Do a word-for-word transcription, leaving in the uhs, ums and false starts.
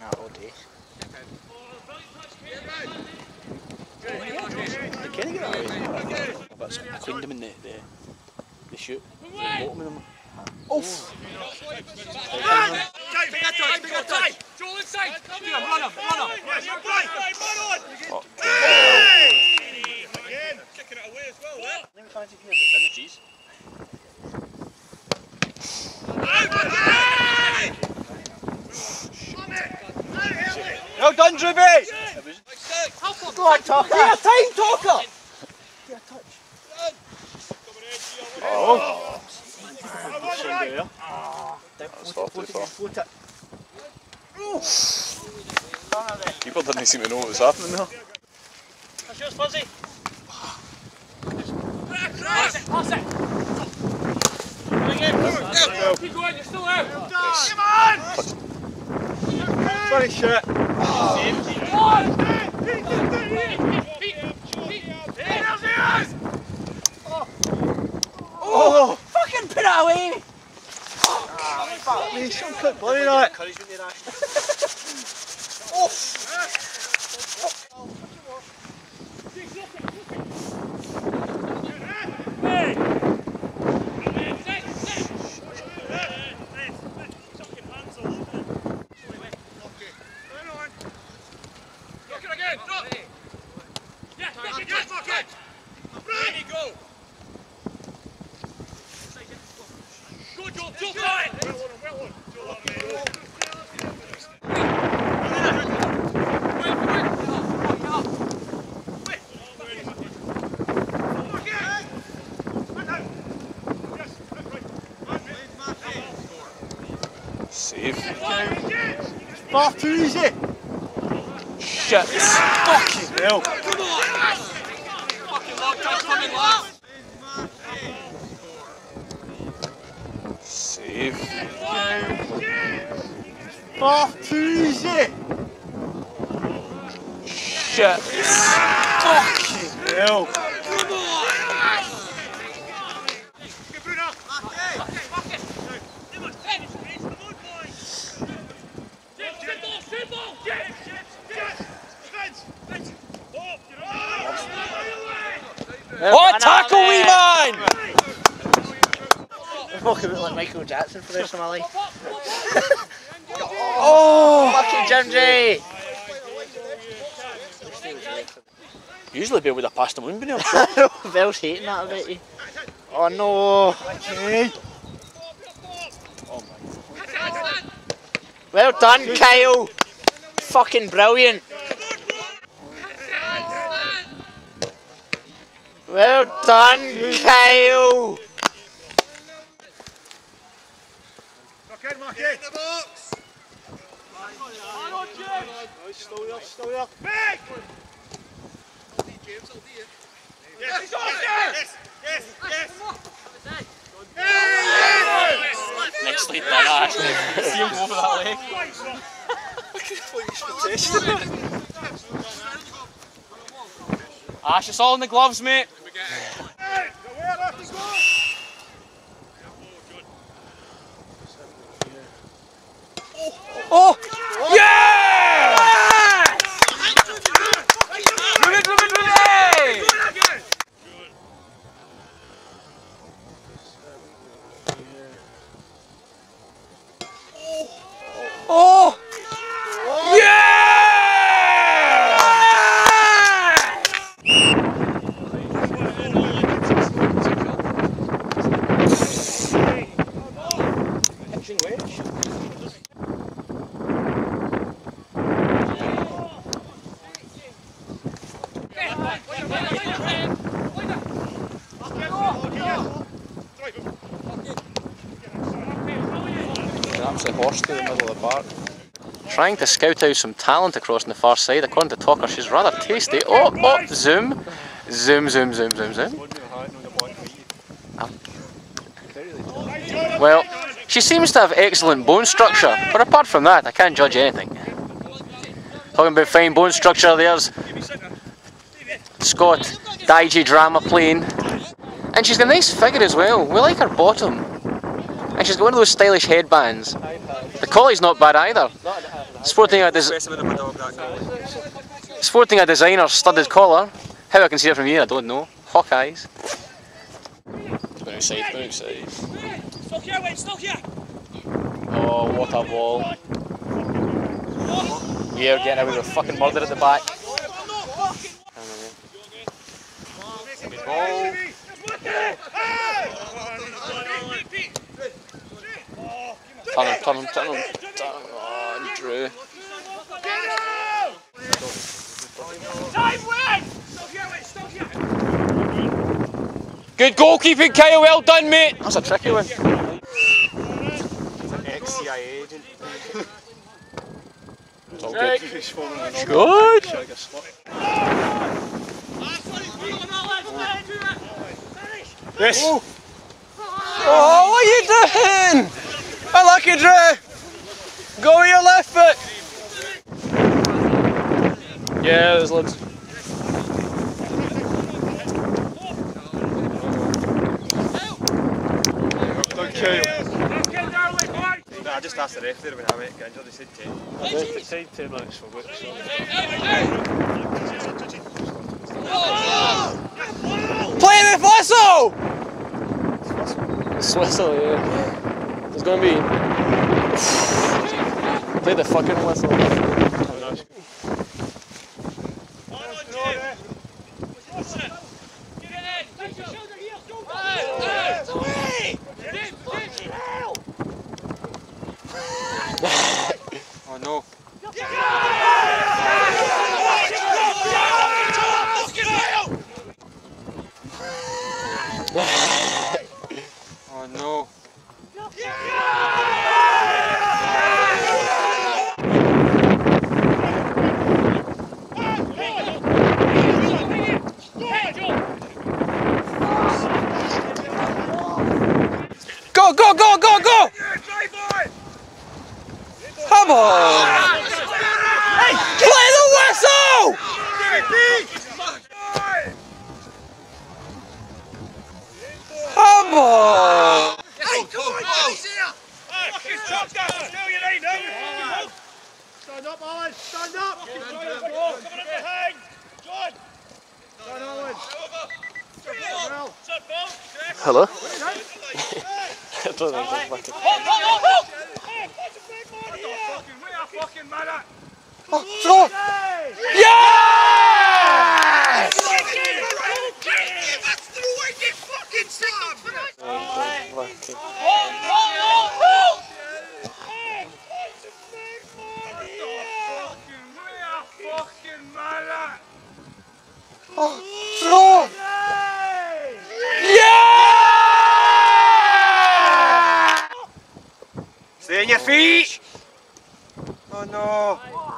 not O D. They can't get away. But I cleaned them in the, the, the shoot. Oof! Joel inside! Run up, run up! Run on! Again! Kicking it away as well, eh? I think we fancy here, but then the cheese. Well done, Drewby! Like talker! Yeah, time talker! Yeah, touch. Oh! There. Oh, don't float it, float it. Ooh. People didn't seem to know what was happening though. That's yours, Fuzzy. Pass it, pass it. Bring it. Keep going, you're still out. Yes. Come on! Sorry, shit. Oh! Fucking put it away! Mate, some cut bloody night. Oh! Hey! Fucking hands all over it. Look it again, drop! Yeah, yes, it, yes, lock it! There you go! Good job, Joe! Well one, well one! Save. Far too easy! Shit! Fucking hell! Come on! Fucking love, just coming last! Save. Far too easy! Shit! Fucking hell! Come on! Oh, tackle we mine! I'm walking a bit like Michael Jackson for the rest of my life. Oh, fucking Jimji! Usually Bill would have passed him, wouldn't he? Bill's hating that, I bet you. Oh no! Okay. Oh my God. Well done, Kyle! Fucking brilliant! Well done, Kyle! Mark in, Mark in! In the box! Hang on, James! Still there, still there. Big! I'll be James, I'll be here. Yes, he's on it! Yes, yes, yes! Yes! Next lead by that, actually. See him go over that leg. Ash, it's all in the gloves, mate. Oh! Yeah! Move it, move it, move it! Oh! Trying to scout out some talent across on the far side. According to Talker, she's rather tasty. Oh, oh, zoom. Zoom, zoom, zoom, zoom, zoom. Oh. Well, she seems to have excellent bone structure, but apart from that, I can't judge anything. Talking about fine bone structure, there's Scott, Daiji drama playing. And she's got a nice figure as well. We like her bottom. And she's got one of those stylish headbands. The collie's not bad either. Sporting a, Sporting a designer studded collar. How I can see it from here, I don't know. Hawkeyes. Go outside, go outside. Still here, wait, still here! Oh, what a ball. We are getting away with fucking murder at the back. Ball. Turn him, turn him, turn him, turn him. Oh, Drew. Good goalkeeping, Kyle. Well done, mate. That's a tricky one. He's an ex-C I A agent. It's all good. Good. Yes. Oh, what are you doing? Unlucky, Drew. Go with your left foot. Yeah, there's loads. Okay. No, I just asked the ref there when I went to injured, they said ten. They said ten minutes for which? Play the whistle! It's whistle, yeah. There's going to be... Play the fucking whistle. Oh no. Oh no. Go, go, go, go, go! Come on! Hey, play the whistle! Come on! Hey, come on, fucking chop down! No, you ain't no! Stand up, Owen! Stand up! Come on up behind! John! Stand up, Owen! Hello? I don't know if I can. Oh, throw! Yes! Oh, throw! Yeah! Stay on your feet! Oh no!